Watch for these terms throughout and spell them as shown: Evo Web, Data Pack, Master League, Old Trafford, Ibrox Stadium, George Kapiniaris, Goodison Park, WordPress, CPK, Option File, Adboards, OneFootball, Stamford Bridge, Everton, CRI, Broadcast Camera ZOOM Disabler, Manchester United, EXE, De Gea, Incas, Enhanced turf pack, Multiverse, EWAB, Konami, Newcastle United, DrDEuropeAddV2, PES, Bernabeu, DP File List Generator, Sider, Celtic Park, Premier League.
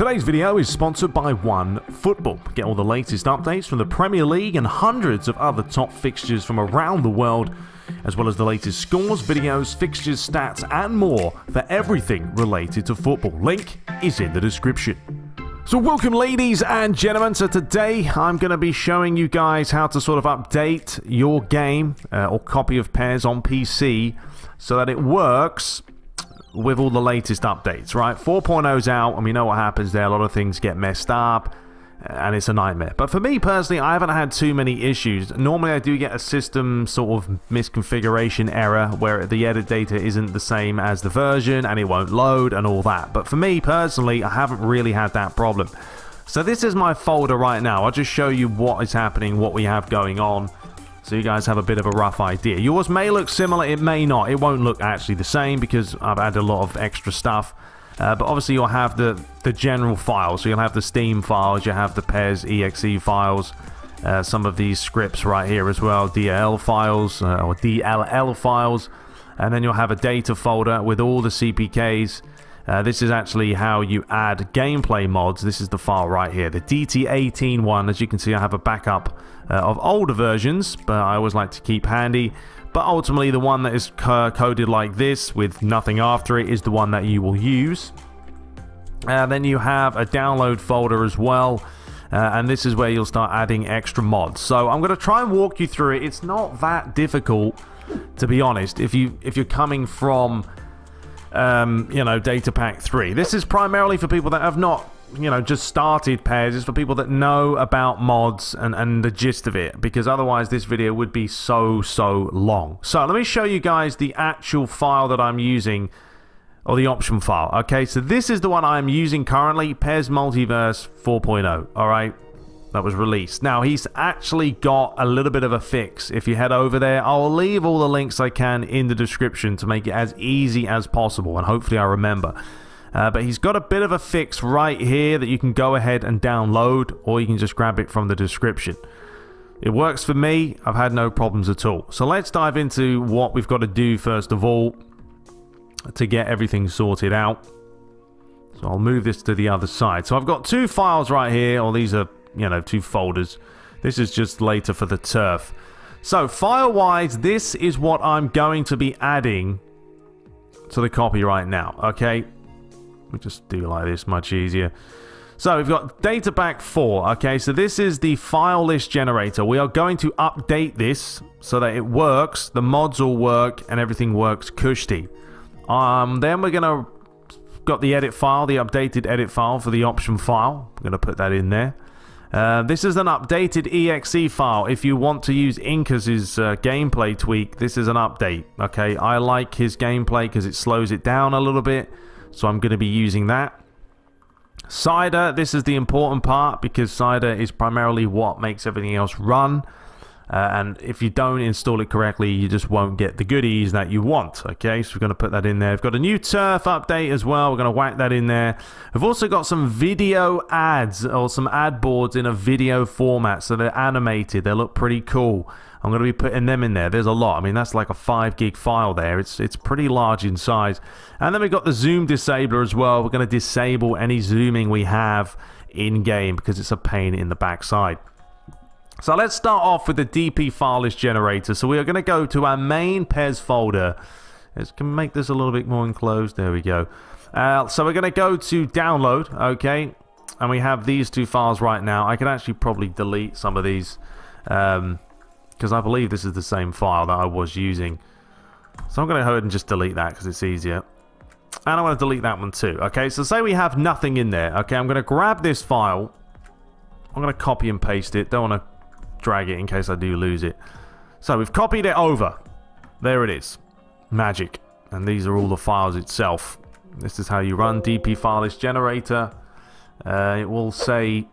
Today's video is sponsored by OneFootball. Get all the latest updates from the Premier League and hundreds of other top fixtures from around the world, as well as the latest scores, videos, fixtures, stats and more for everything related to football. Link is in the description. So welcome ladies and gentlemen. So today I'm going to be showing you guys how to sort of update your game or copy of PES on PC so that it works with all the latest updates, right? 4.0's out, and we know what happens there. A lot of things get messed up, and it's a nightmare. But for me personally, I haven't had too many issues. Normally, I do get a system sort of misconfiguration error where the edit data isn't the same as the version, and it won't load and all that. But for me personally, I haven't really had that problem. So this is my folder right now. I'll just show you what is happening, what we have going on, so you guys have a bit of a rough idea. Yours may look similar, it may not. It won't look actually the same because I've added a lot of extra stuff. But obviously you'll have the general files. So you'll have the Steam files, you have the PES, EXE files, some of these scripts right here as well, DLL files, or DLL files. And then you'll have a data folder with all the CPKs. This is actually how you add gameplay mods. This is the file right here, the DT18 one. As you can see, I have a backup of older versions, but I always like to keep handy. But ultimately, the one that is coded like this with nothing after it is the one that you will use. Then you have a download folder as well. And this is where you'll start adding extra mods. So I'm going to try and walk you through it. It's not that difficult, to be honest, if you're coming from you know, Data Pack 3. This is primarily for people that have not, you know, just started PES. It's for people that know about mods and the gist of it, because otherwise this video would be so long. So let me show you guys the actual file that I'm using, or the option file. Okay, so this is the one I'm using currently, PES Multiverse 4.0, alright, that was released. Now, he's actually got a little bit of a fix. If you head over there, I'll leave all the links I can in the description to make it as easy as possible, and hopefully I remember. But he's got a bit of a fix right here that you can go ahead and download, or you can just grab it from the description. It works for me. I've had no problems at all. So let's dive into what we've got to do first of all to get everything sorted out. So I'll move this to the other side. So I've got two files right here, or these are, you know, two folders. This is just later for the turf. So file-wise, this is what I'm going to be adding to the copy right now. Okay, we just do like this, much easier. So we've got Data Pack 4. Okay, so this is the file list generator. We are going to update this so that it works, the mods all work, and everything works cushy. Then we're gonna got the edit file, the updated edit file for the option file. I'm gonna put that in there. This is an updated EXE file. If you want to use Incas' gameplay tweak, this is an update. Okay, I like his gameplay because it slows it down a little bit, so I'm going to be using that. Sider, this is the important part, because Sider is primarily what makes everything else run. And if you don't install it correctly, you just won't get the goodies that you want. Okay, so we're going to put that in there. We've got a new turf update as well. We're going to whack that in there. We've also got some video ads, or some ad boards in a video format. So they're animated. They look pretty cool. I'm going to be putting them in there. There's a lot. I mean, that's like a 5 gig file there. It's pretty large in size. And then we've got the zoom disabler as well. We're going to disable any zooming we have in game because it's a pain in the backside. So let's start off with the DP File List Generator. So we are going to go to our main PES folder. Let's make this a little bit more enclosed. There we go. So we're going to go to Download, okay? And we have these two files right now. I can actually probably delete some of these because I believe this is the same file that I was using. So I'm going to go ahead and just delete that because it's easier. And I want to delete that one too, okay? So say we have nothing in there, okay? I'm going to grab this file. I'm going to copy and paste it. Don't want to drag it in case I do lose it. So we've copied it over. There it is. Magic. And these are all the files itself. This is how you run DP File List Generator. It will say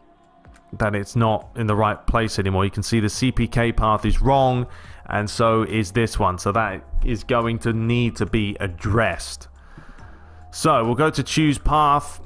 that it's not in the right place anymore. You can see the CPK path is wrong, and so is this one. So that is going to need to be addressed. So we'll go to choose path.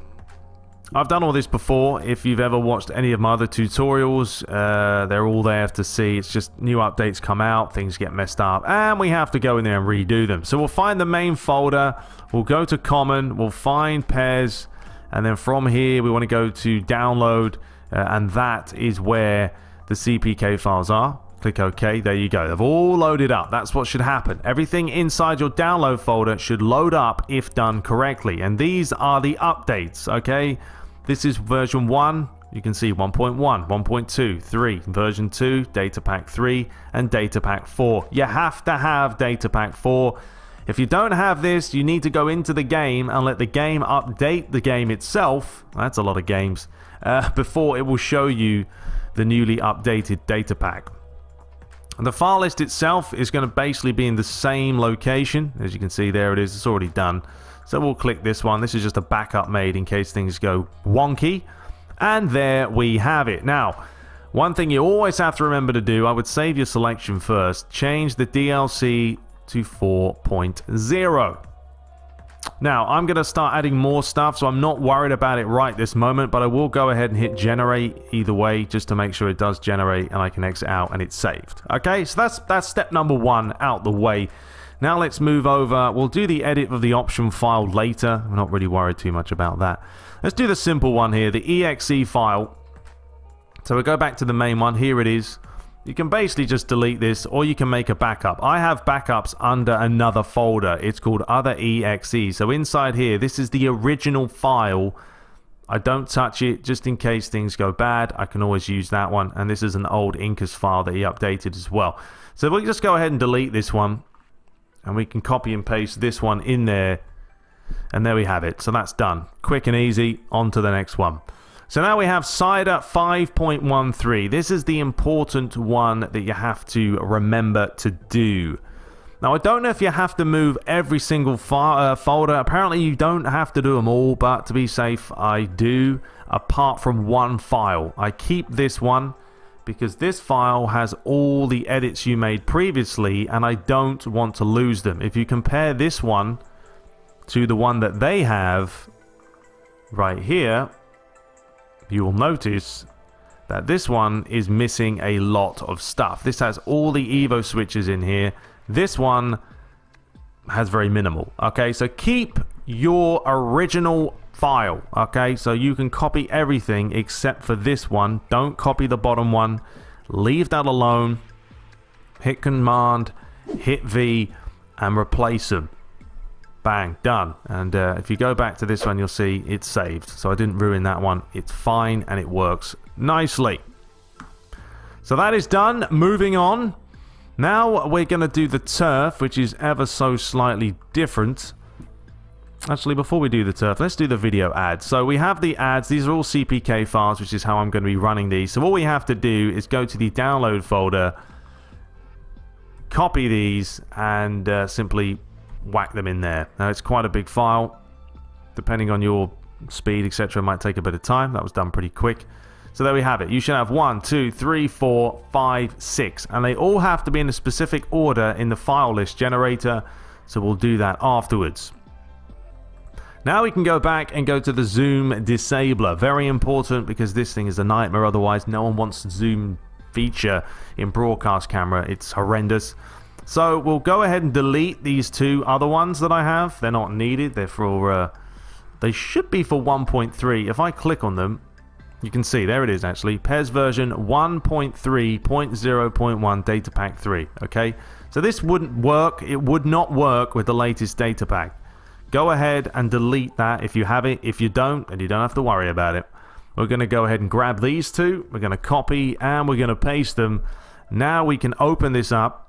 I've done all this before. If you've ever watched any of my other tutorials, they're all there to see. It's just new updates come out, things get messed up, and we have to go in there and redo them. So we'll find the main folder, we'll go to common, we'll find PES, And then from here, we want to go to download, and that is where the CPK files are. Click OK. There you go. They've all loaded up. That's what should happen. Everything inside your download folder should load up if done correctly. And these are the updates. Okay. This is version 1. You can see 1.1, 1.2, 3, version 2, Data Pack 3, and Data Pack 4. You have to have Data Pack 4. If you don't have this, you need to go into the game and let the game update the game itself. That's a lot of games. Before it will show you the newly updated Data Pack. And the file list itself is going to basically be in the same location. As you can see, there it is. It's already done. So we'll click this one. This is just a backup made in case things go wonky. And there we have it. Now, one thing you always have to remember to do, I would save your selection first. Change the DLC to 4.0. Now, I'm going to start adding more stuff, so I'm not worried about it right this moment, but I will go ahead and hit generate either way just to make sure it does generate, and I can exit out and it's saved. Okay, so that's step number 1 out the way. Now let's move over. We'll do the edit of the option file later. I'm not really worried too much about that. Let's do the simple one here, the EXE file. So we'll go back to the main one. Here it is. You can basically just delete this, or you can make a backup. I have backups under another folder. It's called Other EXE. So inside here, this is the original file. I don't touch it just in case things go bad. I can always use that one. And this is an old Incas file that he updated as well. So we'll just go ahead and delete this one. And we can copy and paste this one in there. And there we have it. So that's done. Quick and easy. On to the next one. So now we have Sider 5.13. This is the important one that you have to remember to do. Now, I don't know if you have to move every single folder. Apparently, you don't have to do them all. But to be safe, I do. Apart from one file. I keep this one, because this file has all the edits you made previously, and I don't want to lose them. If you compare this one to the one that they have right here, you will notice that this one is missing a lot of stuff. This has all the Evo switches in here. This one has very minimal. Okay, so keep your original file. Okay, so you can copy everything except for this one. Don't copy the bottom one. Leave that alone. Hit Command, hit V, and replace them. Bang, done. And if you go back to this one, you'll see it's saved. So I didn't ruin that one. It's fine, and it works nicely. So that is done. Moving on. Now we're going to do the turf, which is ever so slightly different. Actually, before we do the turf, let's do the video ads. So we have the ads. These are all CPK files, which is how I'm going to be running these. So all we have to do is go to the download folder, copy these, and simply whack them in there. Now, it's quite a big file. Depending on your speed, etc., it might take a bit of time. That was done pretty quick. So there we have it. You should have 1, 2, 3, 4, 5, 6. And they all have to be in a specific order in the file list generator. So we'll do that afterwards. Now we can go back and go to the Zoom Disabler. Very important, because this thing is a nightmare otherwise. No one wants the Zoom feature in Broadcast Camera. It's horrendous. So we'll go ahead and delete these two other ones that I have. They're not needed. They're for, they should be for 1.3. If I click on them, you can see, there it is actually. PES version 1.3.0.1 Data Pack 3. Okay, so this wouldn't work. It would not work with the latest Data Pack. Go ahead and delete that if you have it. If you don't, then you don't have to worry about it. We're going to go ahead and grab these two. We're going to copy, and we're going to paste them. Now we can open this up.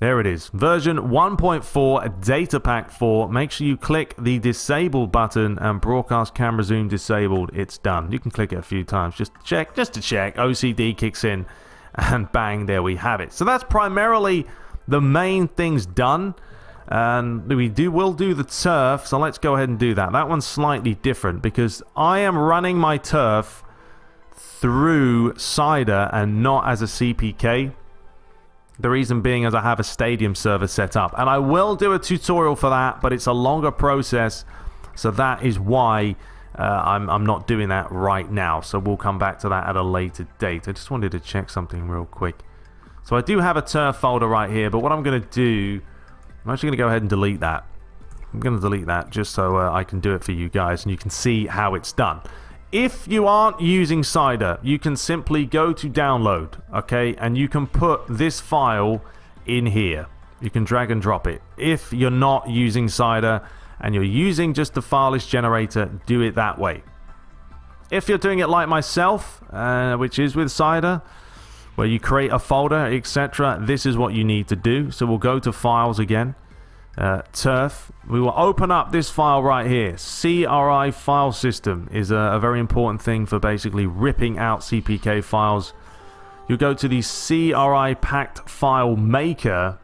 There it is. Version 1.4, Data Pack 4. Make sure you click the Disable button, and Broadcast Camera Zoom Disabled. It's done. You can click it a few times just to check. OCD kicks in, and bang, there we have it. So that's primarily the main things done. And we will do the turf, so let's go ahead and do that. That one's slightly different, because I am running my turf through Sider and not as a CPK. The reason being is I have a stadium server set up. And I will do a tutorial for that, but it's a longer process. So that is why I'm not doing that right now. So we'll come back to that at a later date. I just wanted to check something real quick. So I do have a turf folder right here, but what I'm going to do, I'm actually going to go ahead and delete that. I'm going to delete that just so I can do it for you guys and you can see how it's done. If you aren't using Sider, you can simply go to download, okay, and you can put this file in here. You can drag and drop it. If you're not using Sider and you're using just the file list generator, do it that way. If you're doing it like myself, which is with Sider, where you create a folder, etc., this is what you need to do. So we'll go to files again, turf. We will open up this file right here. CRI file system is a very important thing for basically ripping out CPK files. You'll go to the CRI packed file maker,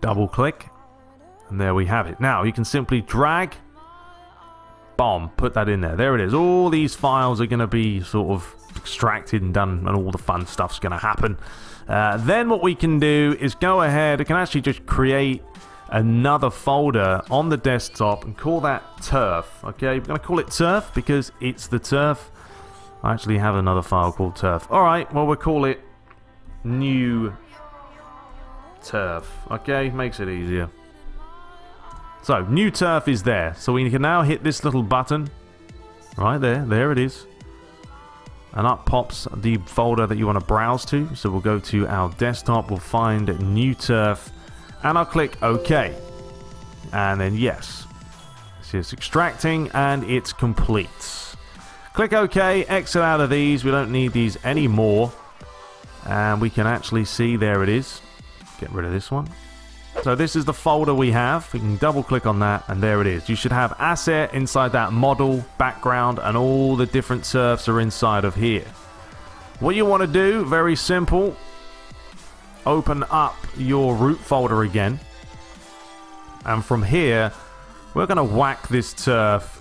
double click, and there we have it. Now you can simply drag, bomb, put that in there. There it is. All these files are going to be sort of extracted and done, and all the fun stuff's going to happen. Then what we can do is go ahead. I can actually just create another folder on the desktop and call that turf. Okay, we're going to call it turf because it's the turf. I actually have another file called turf. All right, well, we'll call it new turf. Okay, makes it easier. So, new turf is there. So we can now hit this little button. Right there. There it is. And up pops the folder that you want to browse to. So we'll go to our desktop. We'll find new turf. And I'll click OK. And then yes. So it's extracting and it's complete. Click OK. Exit out of these. We don't need these anymore. And we can actually see. There it is. Get rid of this one. So this is the folder we have. We can double click on that and there it is. You should have asset inside that model, background, and all the different surfs are inside of here. What you want to do, very simple, open up your root folder again. And from here, we're going to whack this turf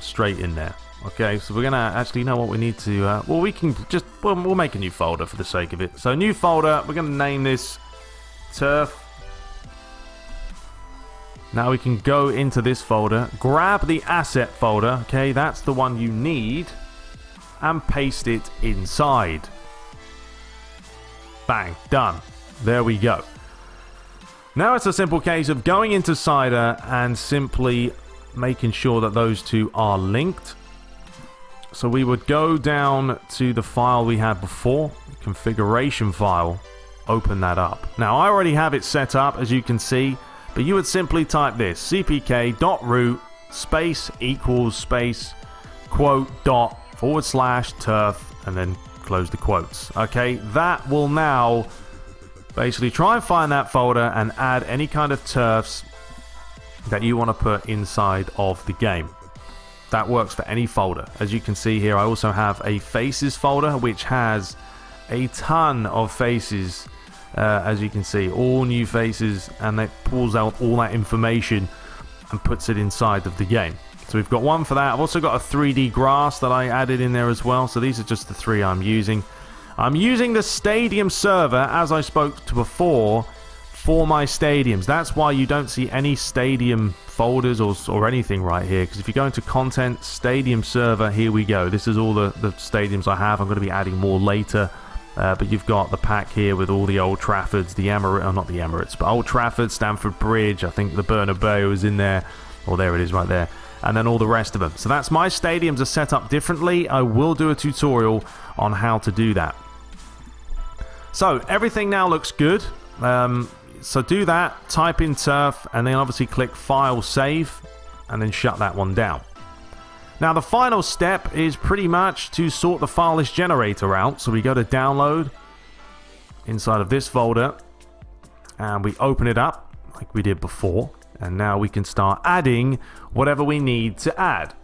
straight in there. Okay, so we're going to actually, you know what, we need to, well, we can just, we'll make a new folder for the sake of it. So new folder, we're going to name this turf. Now we can go into this folder, grab the asset folder, okay, that's the one you need, and paste it inside. Bang, done. There we go. Now it's a simple case of going into Sider and simply making sure that those two are linked. So we would go down to the file we had before, configuration file, open that up. Now I already have it set up, as you can see. But you would simply type this, cpk.root space equals space quote dot / turf and then close the quotes. Okay, that will now basically try and find that folder and add any kind of turfs that you want to put inside of the game. That works for any folder. As you can see here, I also have a faces folder which has a ton of faces. As you can see, all new faces, and it pulls out all that information and puts it inside of the game. So we've got one for that. I've also got a 3D grass that I added in there as well. So these are just the three I'm using. I'm using the stadium server, as I spoke to before, for my stadiums. That's why you don't see any stadium folders or anything right here, because if you go into content, stadium server, here we go. This is all the stadiums I have. I'm going to be adding more later. But you've got the pack here with all the Old Traffords, the Emirates, or not the Emirates, but Old Trafford, Stamford Bridge, I think the Bernabeu is in there, or there it is right there, and then all the rest of them. So that's my stadiums are set up differently. I will do a tutorial on how to do that. So everything now looks good. So do that, type in turf, and then obviously click File, Save, and then shut that one down. Now the final step is pretty much to sort the file list generator out. So we go to download inside of this folder and we open it up like we did before. And now we can start adding whatever we need to add.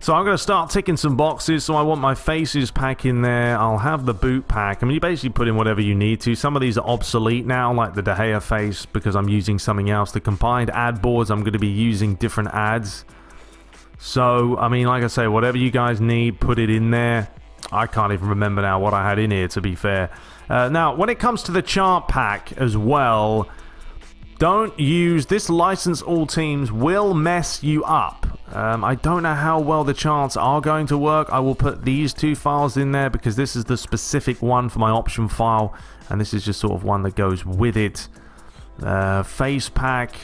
So I'm going to start ticking some boxes. So I want my faces pack in there. I'll have the boot pack. I mean, you basically put in whatever you need to. Some of these are obsolete now, like the De Gea face, because I'm using something else. The combined ad boards, I'm going to be using different ads. So, I mean, like I say, whatever you guys need, put it in there. I can't even remember now what I had in here, to be fair. Now, when it comes to the chart pack as well, don't use this license all teams will mess you up. I don't know how well the charts are going to work. I will put these two files in there because this is the specific one for my option file. And this is just sort of one that goes with it. Face pack.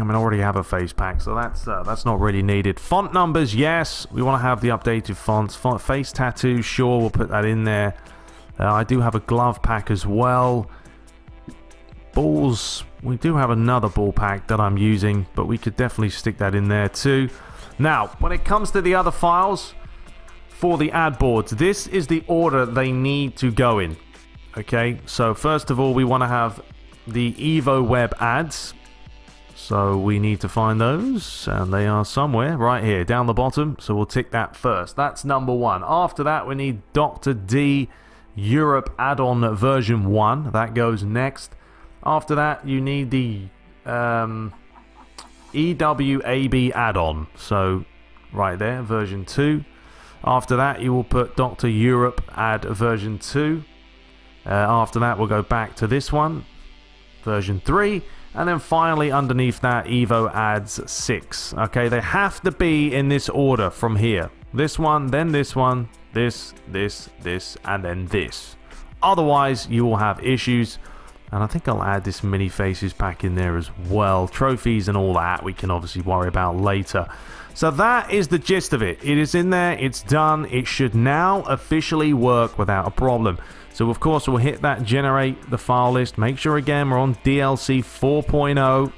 I mean, I already have a face pack, so that's not really needed. Font numbers, yes, we want to have the updated fonts. Font, face tattoo, sure, we'll put that in there. I do have a glove pack as well. Balls, we do have another ball pack that I'm using, but we could definitely stick that in there too. Now, when it comes to the other files for the ad boards, this is the order they need to go in. Okay, so first of all, we want to have the Evo Web ads. So we need to find those, and they are somewhere right here down the bottom, so we'll tick that first. That's number one. After that, we need Dr. D Europe add-on version 1. That goes next. After that, you need the EWAB add-on, so right there, version 2. After that, you will put Dr. Europe add version 2. After that, we'll go back to this one, version 3. And then finally, underneath that, Evo adds 6. Okay, they have to be in this order from here. This one, then this one, this, this, this, and then this. Otherwise, you will have issues. And I think I'll add this mini faces pack in there as well. Trophies and all that we can obviously worry about later. So that is the gist of it. It is in there. It's done. It should now officially work without a problem. So, of course, we'll hit that generate the file list. Make sure, again, we're on DLC 4.0.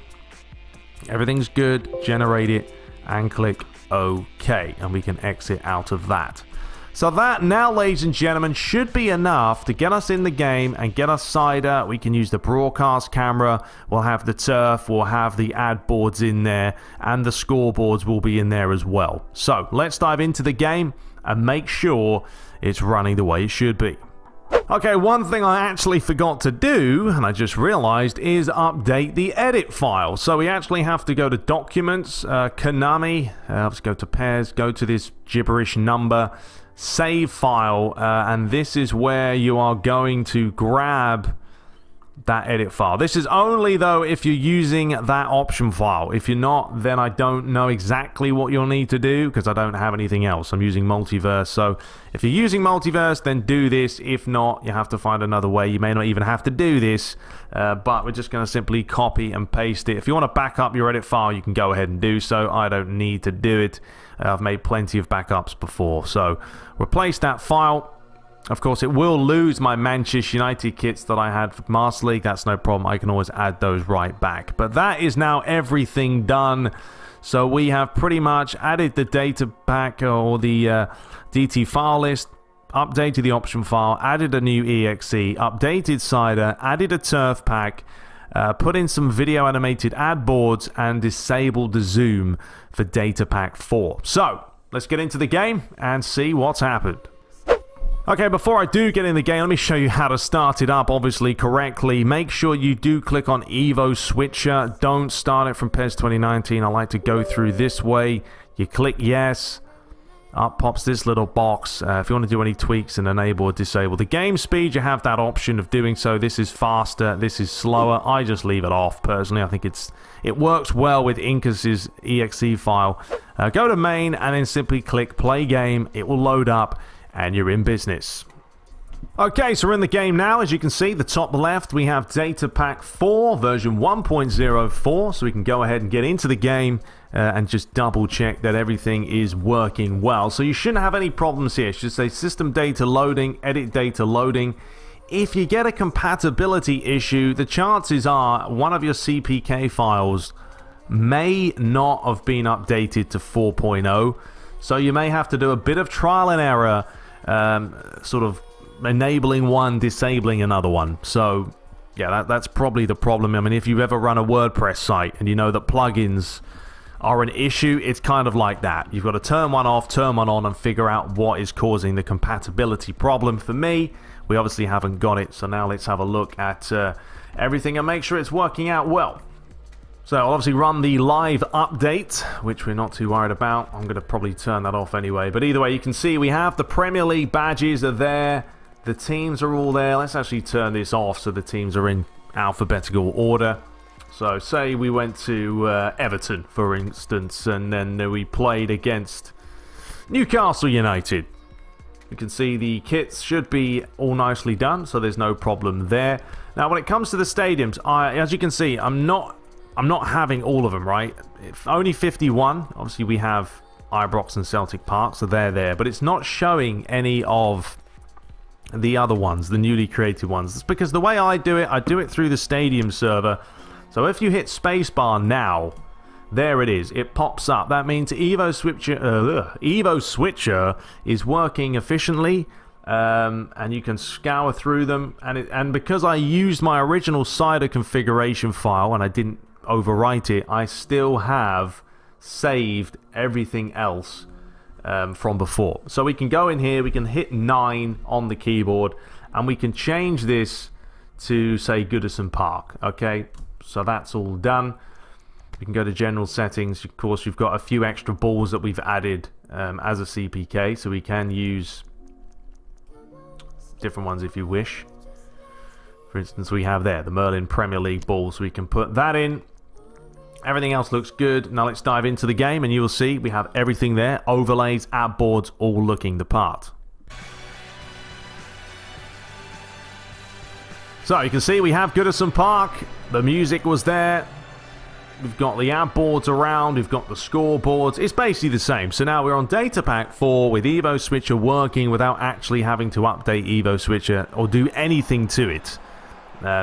Everything's good. Generate it and click OK. And we can exit out of that. So that now, ladies and gentlemen, should be enough to get us in the game and get us Sider. We can use the broadcast camera. We'll have the turf. We'll have the ad boards in there. And the scoreboards will be in there as well. So let's dive into the game and make sure it's running the way it should be. Okay, one thing I actually forgot to do, and I just realized, is update the edit file. So we actually have to go to Documents, Konami, let's go to PES, go to this gibberish number, Save File, and this is where you are going to grab that edit file. This is only, though, if you're using that option file. If you're not, then I don't know exactly what you'll need to do, because I don't have anything else. I'm using Multiverse, so if you're using Multiverse, then do this. If not, you have to find another way. You may not even have to do this, but we're just going to simply copy and paste it. If you want to back up your edit file, you can go ahead and do so. I don't need to do it. I've made plenty of backups before. So replace that file. Of course, it will lose my Manchester United kits that I had for Master League. That's no problem. I can always add those right back. But that is now everything done. So we have pretty much added the data pack or the DT file list, updated the option file, added a new EXE, updated Sider, added a turf pack, put in some video animated ad boards, and disabled the zoom for Data Pack 4. So let's get into the game and see what's happened. Okay, before I do get in the game, let me show you how to start it up, obviously, correctly. Make sure you do click on EvoSwitcher. Don't start it from PES 2019. I like to go through this way. You click yes. Up pops this little box. If you want to do any tweaks and enable or disable the game speed, you have that option of doing so. This is faster. This is slower. I just leave it off, personally. I think it works well with Incas' EXE file. Go to main and then simply click play game. It will load up. And you're in business. Okay, so we're in the game now. As you can see, the top left, we have Data Pack 4, version 1.04. So we can go ahead and get into the game and just double check that everything is working well. So you shouldn't have any problems here. It should say system data loading, edit data loading. If you get a compatibility issue, the chances are one of your CPK files may not have been updated to 4.0. So you may have to do a bit of trial and error, sort of enabling one, disabling another one. So, yeah, that's probably the problem. I mean, if you've ever run a WordPress site and you know that plugins are an issue, it's kind of like that. You've got to turn one off, turn one on, and figure out what is causing the compatibility problem. For me, we obviously haven't got it, so now let's have a look at everything and make sure it's working out well. So I'll obviously run the live update, which we're not too worried about. I'm going to probably turn that off anyway. But either way, you can see we have the Premier League badges are there. The teams are all there. Let's actually turn this off so the teams are in alphabetical order. So say we went to Everton, for instance, and then we played against Newcastle United. You can see the kits should be all nicely done, so there's no problem there. Now, when it comes to the stadiums, as you can see, I'm not I'm not having all of them, right? If only 51. Obviously, we have Ibrox and Celtic Park, so they're there. But it's not showing any of the other ones, the newly created ones. It's because the way I do it through the stadium server. So if you hit spacebar now, there it is. It pops up. That means EvoSwitcher is working efficiently. And you can scour through them, and because I used my original Sider configuration file and I didn't overwrite it, I still have saved everything else from before. So we can go in here, we can hit 9 on the keyboard, and we can change this to, say, Goodison Park. Okay, so that's all done. We can go to general settings. Of course, you've got a few extra balls that we've added as a CPK, so we can use different ones if you wish. For instance, we have there the Merlin Premier League ball, so we can put that in. Everything else looks good. Now let's dive into the game, and you will see we have everything there. Overlays, ad boards, all looking the part. So you can see we have Goodison Park. The music was there. We've got the ad boards around. We've got the scoreboards. It's basically the same. So now we're on Data Pack 4 with EvoSwitcher working without actually having to update EvoSwitcher or do anything to it.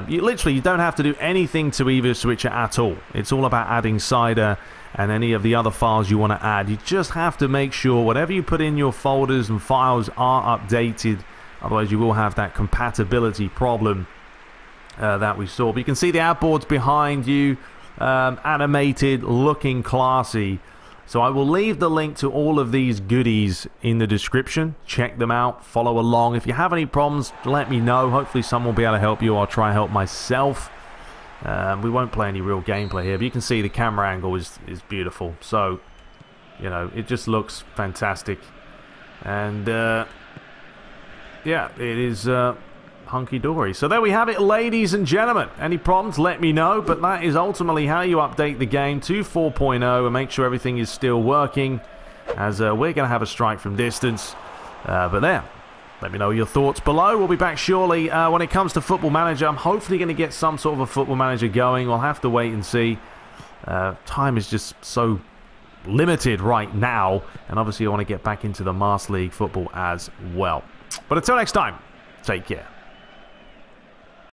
You don't have to do anything to EvoSwitcher at all. It's all about adding Sider and any of the other files you want to add. You just have to make sure whatever you put in your folders and files are updated. Otherwise, you will have that compatibility problem that we saw. But you can see the ad boards behind you. Animated, looking classy. So I will leave the link to all of these goodies in the description. Check them out, follow along. If you have any problems, let me know. Hopefully someone will be able to help you. I'll try and help myself. We won't play any real gameplay here, but you can see the camera angle is beautiful. So, you know, it just looks fantastic. And, yeah, it is... hunky-dory. So there we have it, ladies and gentlemen. Any problems, let me know, but that is ultimately how you update the game to 4.0 and make sure everything is still working, as we're going to have a strike from distance. But there, let me know your thoughts below. We'll be back shortly. When it comes to Football Manager, I'm hopefully going to get some sort of a Football Manager going. We'll have to wait and see. Time is just so limited right now, and obviously I want to get back into the Master League football as well. But until next time, take care.